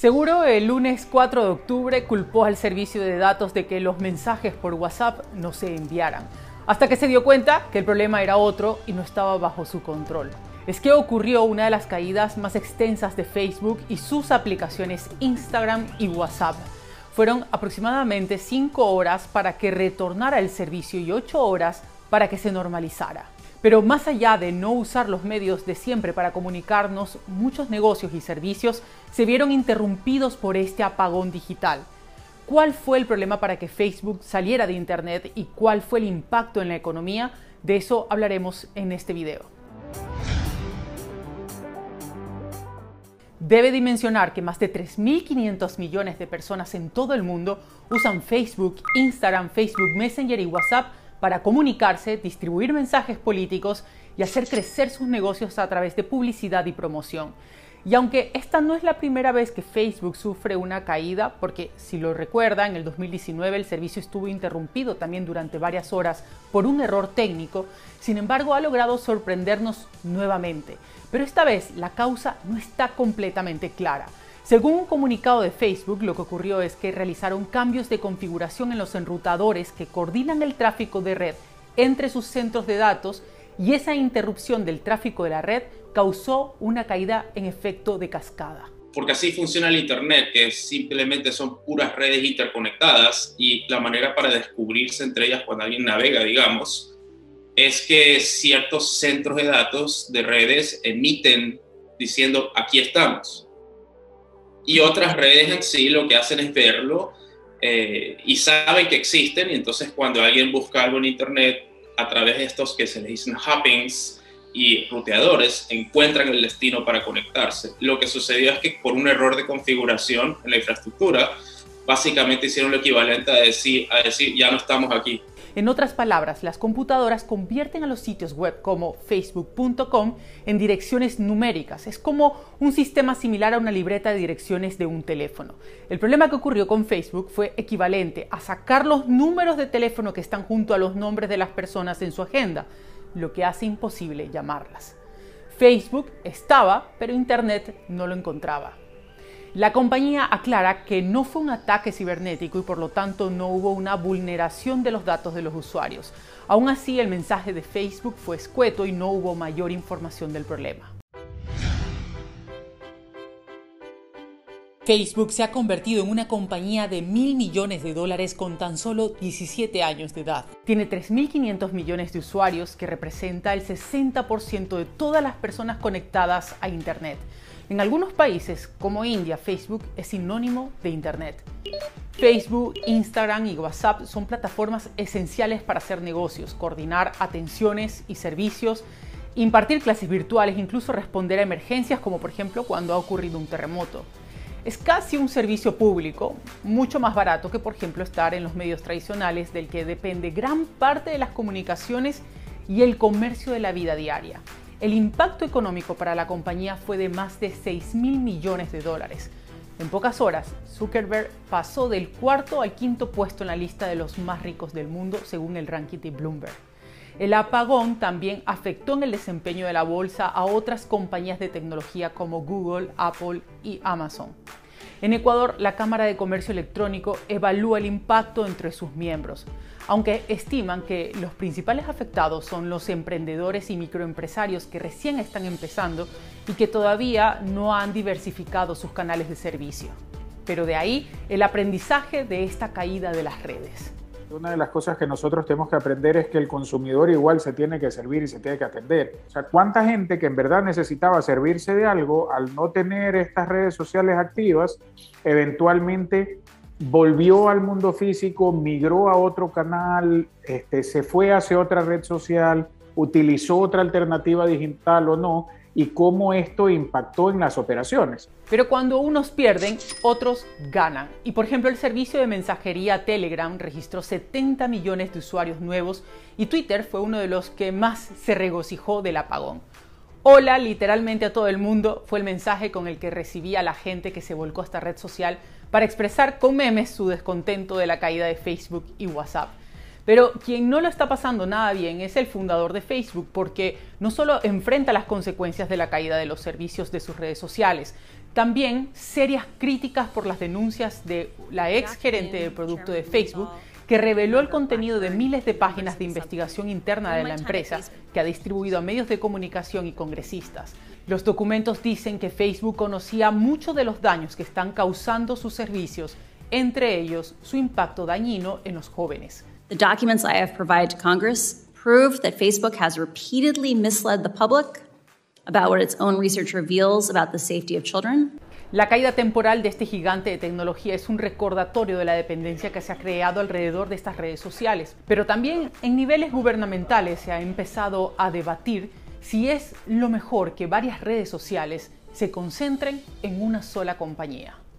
Seguro, el lunes 4 de octubre culpó al servicio de datos de que los mensajes por WhatsApp no se enviaran, hasta que se dio cuenta que el problema era otro y no estaba bajo su control. Es que ocurrió una de las caídas más extensas de Facebook y sus aplicaciones Instagram y WhatsApp. Fueron aproximadamente 5 horas para que retornara el servicio y 8 horas para que se normalizara. Pero más allá de no usar los medios de siempre para comunicarnos, muchos negocios y servicios se vieron interrumpidos por este apagón digital. ¿Cuál fue el problema para que Facebook saliera de Internet y cuál fue el impacto en la economía? De eso hablaremos en este video. Debe dimensionar que más de 3.500 millones de personas en todo el mundo usan Facebook, Instagram, Facebook Messenger y WhatsApp para comunicarse, distribuir mensajes políticos y hacer crecer sus negocios a través de publicidad y promoción. Y aunque esta no es la primera vez que Facebook sufre una caída, porque si lo recuerdan, en el 2019 el servicio estuvo interrumpido también durante varias horas por un error técnico, sin embargo ha logrado sorprendernos nuevamente. Pero esta vez la causa no está completamente clara. Según un comunicado de Facebook, lo que ocurrió es que realizaron cambios de configuración en los enrutadores que coordinan el tráfico de red entre sus centros de datos, y esa interrupción del tráfico de la red causó una caída en efecto de cascada. Porque así funciona el Internet, que simplemente son puras redes interconectadas, y la manera para descubrirse entre ellas cuando alguien navega, digamos, es que ciertos centros de datos de redes emiten diciendo aquí estamos. Y otras redes en sí lo que hacen es verlo y saben que existen, y entonces cuando alguien busca algo en Internet a través de estos que se les dicen hoppings y ruteadores, encuentran el destino para conectarse. Lo que sucedió es que por un error de configuración en la infraestructura, básicamente hicieron lo equivalente a decir ya no estamos aquí. En otras palabras, las computadoras convierten a los sitios web como facebook.com en direcciones numéricas. Es como un sistema similar a una libreta de direcciones de un teléfono. El problema que ocurrió con Facebook fue equivalente a sacar los números de teléfono que están junto a los nombres de las personas en su agenda, lo que hace imposible llamarlas. Facebook estaba, pero Internet no lo encontraba. La compañía aclara que no fue un ataque cibernético y por lo tanto no hubo una vulneración de los datos de los usuarios. Aún así, el mensaje de Facebook fue escueto y no hubo mayor información del problema. Facebook se ha convertido en una compañía de $1.000 millones con tan solo 17 años de edad. Tiene 3.500 millones de usuarios, que representa el 60% de todas las personas conectadas a Internet. En algunos países, como India, Facebook es sinónimo de Internet. Facebook, Instagram y WhatsApp son plataformas esenciales para hacer negocios, coordinar atenciones y servicios, impartir clases virtuales, incluso responder a emergencias como por ejemplo cuando ha ocurrido un terremoto. Es casi un servicio público, mucho más barato que por ejemplo estar en los medios tradicionales, del que depende gran parte de las comunicaciones y el comercio de la vida diaria. El impacto económico para la compañía fue de más de $6.000 millones. En pocas horas, Zuckerberg pasó del cuarto al quinto puesto en la lista de los más ricos del mundo, según el ranking de Bloomberg. El apagón también afectó en el desempeño de la bolsa a otras compañías de tecnología como Google, Apple y Amazon. En Ecuador, la Cámara de Comercio Electrónico evalúa el impacto entre sus miembros, aunque estiman que los principales afectados son los emprendedores y microempresarios que recién están empezando y que todavía no han diversificado sus canales de servicio. Pero de ahí el aprendizaje de esta caída de las redes. Una de las cosas que nosotros tenemos que aprender es que el consumidor igual se tiene que servir y se tiene que atender. O sea, ¿cuánta gente que en verdad necesitaba servirse de algo, al no tener estas redes sociales activas, eventualmente volvió al mundo físico, migró a otro canal, se fue hacia otra red social, utilizó otra alternativa digital o no? Y cómo esto impactó en las operaciones. Pero cuando unos pierden, otros ganan. Y por ejemplo, el servicio de mensajería Telegram registró 70 millones de usuarios nuevos y Twitter fue uno de los que más se regocijó del apagón. Hola, literalmente a todo el mundo, fue el mensaje con el que recibía la gente que se volcó a esta red social para expresar con memes su descontento de la caída de Facebook y WhatsApp. Pero quien no lo está pasando nada bien es el fundador de Facebook, porque no solo enfrenta las consecuencias de la caída de los servicios de sus redes sociales, También serias críticas por las denuncias de la ex gerente de producto de Facebook, que reveló el contenido de miles de páginas de investigación interna de la empresa que ha distribuido a medios de comunicación y congresistas. Los documentos dicen que Facebook conocía mucho de los daños que están causando sus servicios, entre ellos su impacto dañino en los jóvenes. The documents I have provided to Congress prove that Facebook has repeatedly misled the public about what its own research reveals about the safety of children. La caída temporal de este gigante de tecnología es un recordatorio de la dependencia que se ha creado alrededor de estas redes sociales. Pero también en niveles gubernamentales se ha empezado a debatir si es lo mejor que varias redes sociales se concentren en una sola compañía.